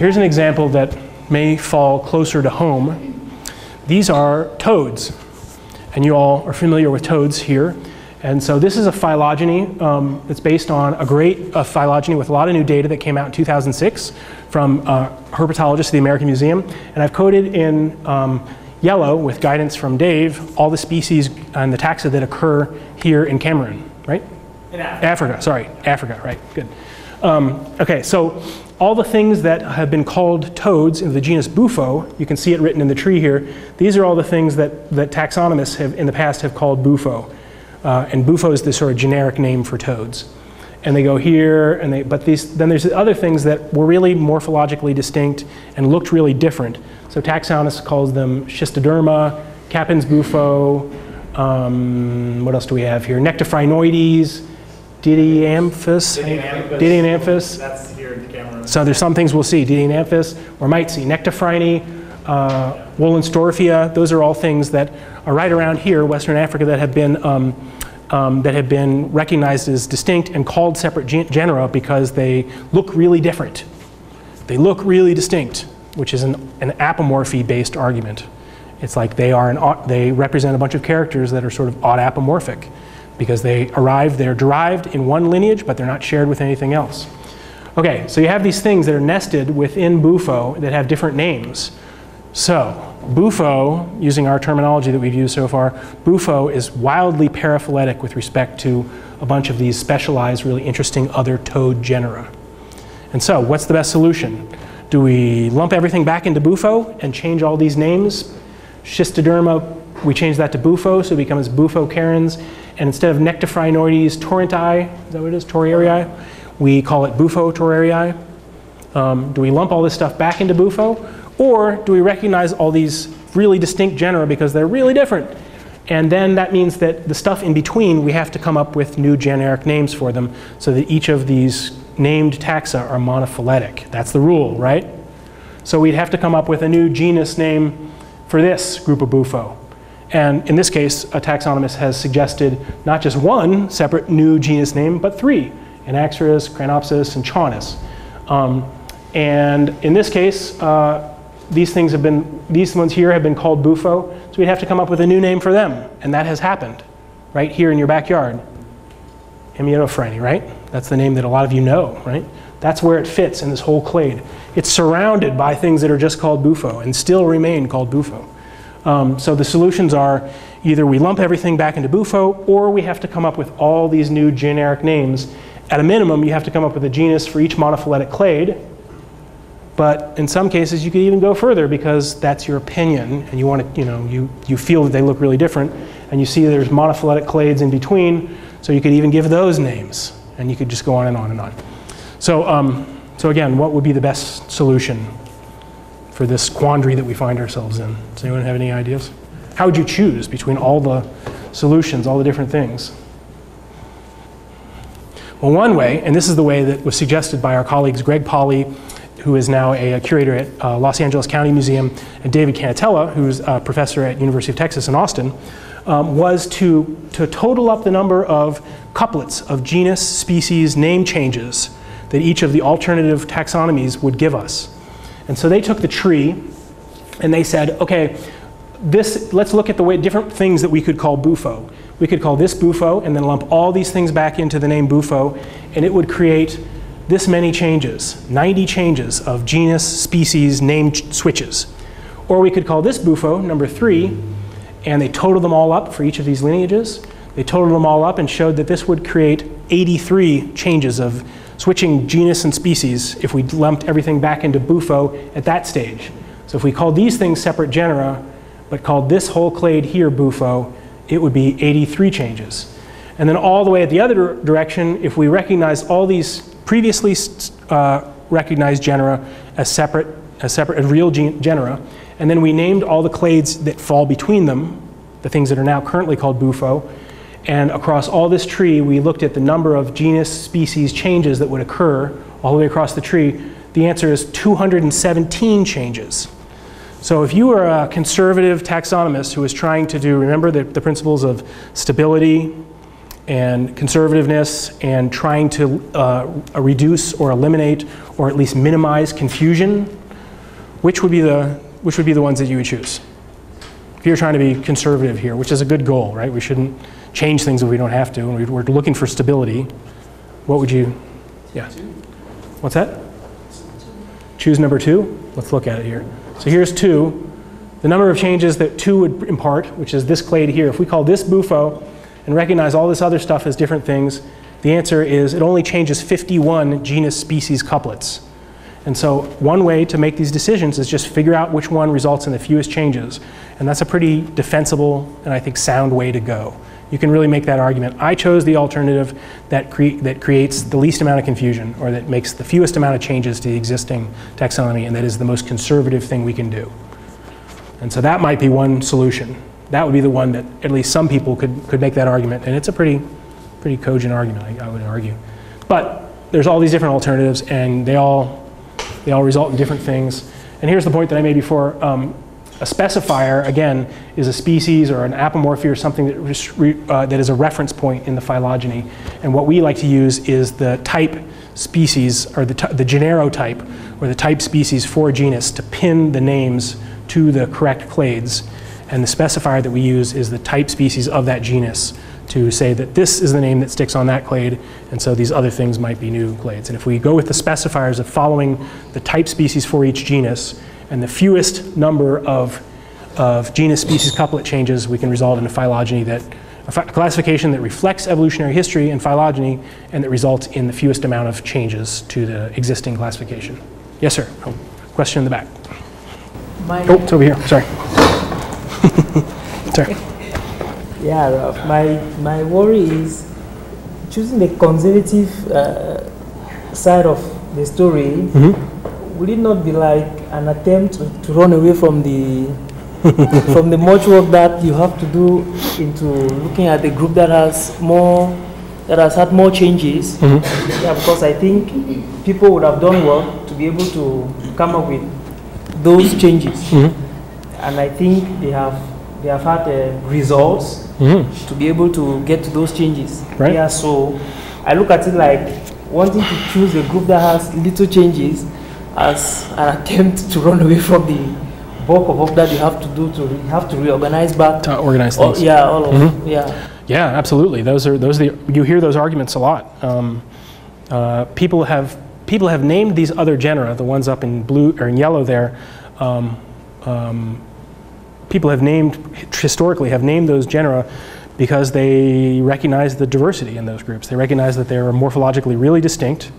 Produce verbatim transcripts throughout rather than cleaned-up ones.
Here's an example that may fall closer to home. These are toads, and you all are familiar with toads here. And so this is a phylogeny um, that's based on a great uh, phylogeny with a lot of new data that came out in two thousand six from uh, herpetologists at the American Museum. And I've coded in um, yellow, with guidance from Dave, all the species and the taxa that occur here in Cameroon, right? In Africa. Africa, sorry, Africa, right, good. Um, okay, so all the things that have been called toads in the genus Bufo, you can see it written in the tree here, these are all the things that, that taxonomists have in the past have called Bufo. Uh, and Bufo is the sort of generic name for toads. And they go here, and they, but these, then there's other things that were really morphologically distinct and looked really different. So taxonomists calls them Schistoderma, Capin's Bufo, um, what else do we have here? Nectophrynoides, Didy-amphys, Didy-amphys. That's here in Cameroon. So there's some things we'll see, Didy-amphys, or might see Nectophryne, uh, yeah. Woolensdorffia. Those are all things that are right around here, Western Africa, that have been um, um, that have been recognized as distinct and called separate gen genera because they look really different. They look really distinct, which is an, an apomorphy-based argument. It's like they are an they represent a bunch of characters that are sort of autapomorphic, because they arrive, they're derived in one lineage, but they're not shared with anything else. Okay, so you have these things that are nested within Bufo that have different names. So, Bufo, using our terminology that we've used so far, Bufo is wildly paraphyletic with respect to a bunch of these specialized, really interesting other toad genera. And so, what's the best solution? Do we lump everything back into Bufo and change all these names? Schistoderma, we change that to Bufo, so it becomes Bufo carens. And instead of Nectophrynoides torrentii, is that what it is, torrearii, we call it Bufo torrearii. Um, do we lump all this stuff back into Bufo? Or do we recognize all these really distinct genera because they're really different? And then that means that the stuff in between, we have to come up with new generic names for them so that each of these named taxa are monophyletic. That's the rule, right? So we'd have to come up with a new genus name for this group of Bufo. And in this case, a taxonomist has suggested not just one separate new genus name, but three, Anaxyrus, Cranopus, and Chaunus. Um, and in this case, uh, These things have been, these ones here have been called Bufo, so we'd have to come up with a new name for them, and that has happened, right here in your backyard. Amietophrynus, right? That's the name that a lot of you know, right? That's where it fits in this whole clade. It's surrounded by things that are just called Bufo and still remain called Bufo. Um, so the solutions are either we lump everything back into Bufo, or we have to come up with all these new generic names. At a minimum, you have to come up with a genus for each monophyletic clade. But in some cases, you could even go further because that's your opinion, and you want to, you know, you you feel that they look really different, and you see there's monophyletic clades in between, so you could even give those names, and you could just go on and on and on. So, um, so again, what would be the best solution for this quandary that we find ourselves in? Does anyone have any ideas? How would you choose between all the solutions, all the different things? Well, one way, and this is the way that was suggested by our colleagues Greg Pauly, who is now a, a curator at uh, Los Angeles County Museum, and David Canatella, who's a professor at University of Texas in Austin, um, was to, to total up the number of couplets of genus, species, name changes that each of the alternative taxonomies would give us. And so they took the tree and they said, okay, this, let's look at the way different things that we could call Bufo. We could call this Bufo and then lump all these things back into the name Bufo, and it would create this many changes, ninety changes of genus, species, name switches. Or we could call this Bufo number three, and they totaled them all up for each of these lineages. They totaled them all up and showed that this would create eighty-three changes of switching genus and species if we lumped everything back into Bufo at that stage. So if we called these things separate genera, but called this whole clade here Bufo, it would be eighty-three changes. And then all the way at the other direction, if we recognize all these previously uh, recognized genera as separate, as separate, as real gen genera, and then we named all the clades that fall between them, the things that are now currently called Bufo, and across all this tree, we looked at the number of genus, species changes that would occur all the way across the tree. The answer is two hundred seventeen changes. So if you were a conservative taxonomist who was trying to do, remember the, the principles of stability and conservativeness and trying to uh, reduce or eliminate or at least minimize confusion, which would be the, which would be the ones that you would choose? If you're trying to be conservative here, which is a good goal, right? We shouldn't change things if we don't have to, and we're looking for stability. What would you, yeah? What's that? Choose number two. Let's look at it here. So here's two. The number of changes that two would impart, which is this clade here. If we call this Bufo and recognize all this other stuff as different things, the answer is it only changes fifty-one genus-species couplets. And so one way to make these decisions is just figure out which one results in the fewest changes. And that's a pretty defensible and I think sound way to go. You can really make that argument. I chose the alternative that, cre that creates the least amount of confusion, or that makes the fewest amount of changes to the existing taxonomy, and that is the most conservative thing we can do. And so that might be one solution. That would be the one that at least some people could, could make that argument. And it's a pretty, pretty cogent argument, I, I would argue. But there's all these different alternatives, and they all They all result in different things. And here's the point that I made before. Um, a specifier, again, is a species or an apomorphy or something that, uh, that is a reference point in the phylogeny. And what we like to use is the type species, or the, the generotype, or the type species for a genus to pin the names to the correct clades. And the specifier that we use is the type species of that genus to say that this is the name that sticks on that clade, and so these other things might be new clades. And if we go with the specifiers of following the type species for each genus and the fewest number of, of genus-species couplet changes, we can result in a phylogeny that, a classification that reflects evolutionary history and phylogeny, and that results in the fewest amount of changes to the existing classification. Yes, sir. Oh, question in the back. My oh, it's over here. Sorry. Sorry. Yeah, Ralph, my, my worry is choosing the conservative uh, side of the story, mm-hmm. would it not be like an attempt to, to run away from the from the much work that you have to do into looking at a group that has more that has had more changes? Mm-hmm. Yeah, because I think people would have done well to be able to come up with those changes. Mm-hmm. And I think they have They have had uh, results mm-hmm. to be able to get to those changes. Right. Yeah, so I look at it like wanting to choose a group that has little changes as an attempt to run away from the bulk of work that you have to do to re have to reorganize back. To organize things. All, yeah, all mm-hmm. of yeah. Yeah, absolutely. Those are those are the, you hear those arguments a lot. Um, uh, people have people have named these other genera, the ones up in blue or in yellow there. Um, um, People have named, historically, have named those genera because they recognize the diversity in those groups. They recognize that they are morphologically really distinct.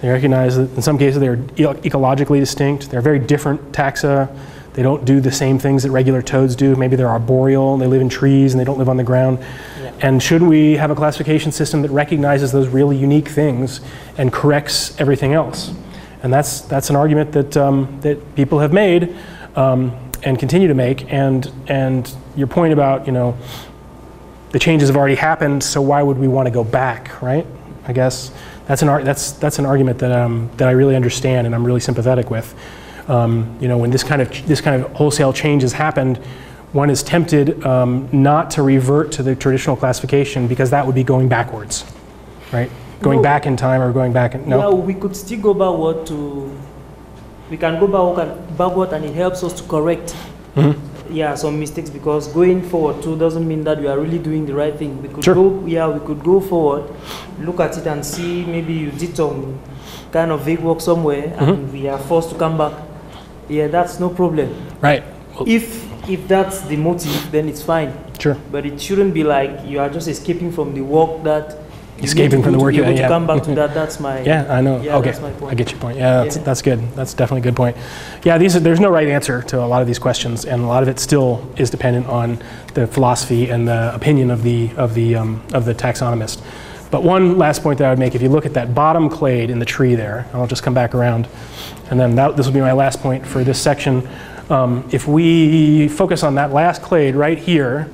They recognize that in some cases they are ecologically distinct. They're very different taxa. They don't do the same things that regular toads do. Maybe they're arboreal, and they live in trees, and they don't live on the ground. Yeah. And should we have a classification system that recognizes those really unique things and corrects everything else? And that's, that's an argument that, um, that people have made. Um, and continue to make, and and your point about, you know, the changes have already happened, so why would we want to go back, right? I guess that's an ar that's that's an argument that um that I really understand and I'm really sympathetic with. Um, you know, when this kind of ch this kind of wholesale change has happened, one is tempted um, not to revert to the traditional classification, because that would be going backwards, right? Going no. back in time, or going back in no. Yeah, we could still go backward to. We can go backward, and it helps us to correct mm-hmm. yeah, some mistakes, because going forward too doesn't mean that we are really doing the right thing. We could sure. go, yeah, we could go forward, look at it and see maybe you did some kind of vague work somewhere, mm-hmm. and we are forced to come back. Yeah, that's no problem. Right. Well, if if that's the motive, then it's fine. Sure. But it shouldn't be like you are just escaping from the work that. Escaping from the work you have. Yeah. Come back to that. That's my. Yeah, I know. Yeah, okay, that's my point. I get your point. Yeah, that's, yeah. that's good. That's definitely a good point. Yeah, these are, there's no right answer to a lot of these questions, and a lot of it still is dependent on the philosophy and the opinion of the of the um, of the taxonomist. But one last point that I would make: if you look at that bottom clade in the tree there, and I'll just come back around, and then that, this will be my last point for this section. Um, if we focus on that last clade right here,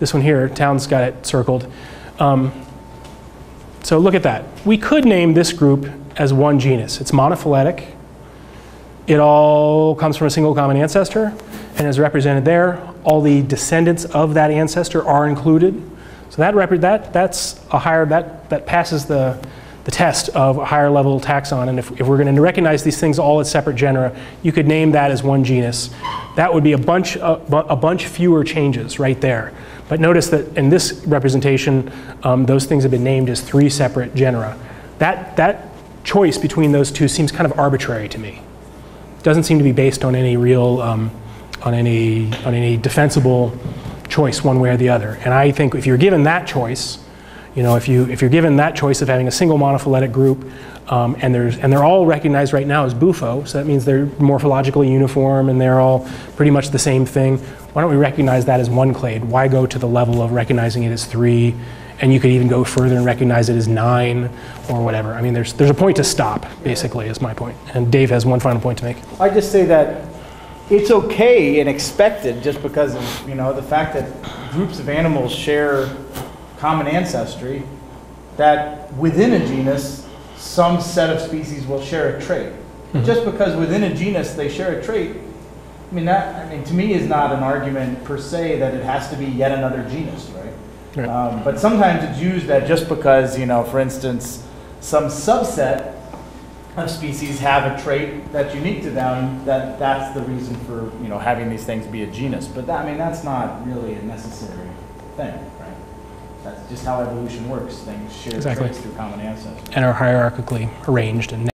this one here, Town's got it circled. Um, So look at that. We could name this group as one genus. It's monophyletic. It all comes from a single common ancestor and is represented there. All the descendants of that ancestor are included. So that rep that that's a higher that that passes the the test of a higher level taxon. And if, if we're going to recognize these things all as separate genera, you could name that as one genus. That would be a bunch a, a bunch fewer changes right there. But notice that in this representation, um, those things have been named as three separate genera. That that choice between those two seems kind of arbitrary to me. Doesn't seem to be based on any real um, on any on any defensible choice one way or the other. And I think if you're given that choice, you know, if you if you're given that choice of having a single monophyletic group, um, and there's and they're all recognized right now as Bufo, so that means they're morphologically uniform and they're all pretty much the same thing. Why don't we recognize that as one clade? Why go to the level of recognizing it as three? And you could even go further and recognize it as nine or whatever. I mean, there's there's a point to stop, basically, is my point. And Dave has one final point to make. I just say that it's okay and expected just because of, you know, the fact that groups of animals share common ancestry, that within a genus, some set of species will share a trait. Mm-hmm. Just because within a genus they share a trait, I mean, that, I mean, to me is not an argument per se that it has to be yet another genus, right? Right. Um, but sometimes it's used that just because, you know, for instance, some subset of species have a trait that's unique to them, that that's the reason for, you know, having these things be a genus. But that, I mean, that's not really a necessary thing, right? That's just how evolution works. Things share exactly. traits through common ancestry. And are hierarchically arranged and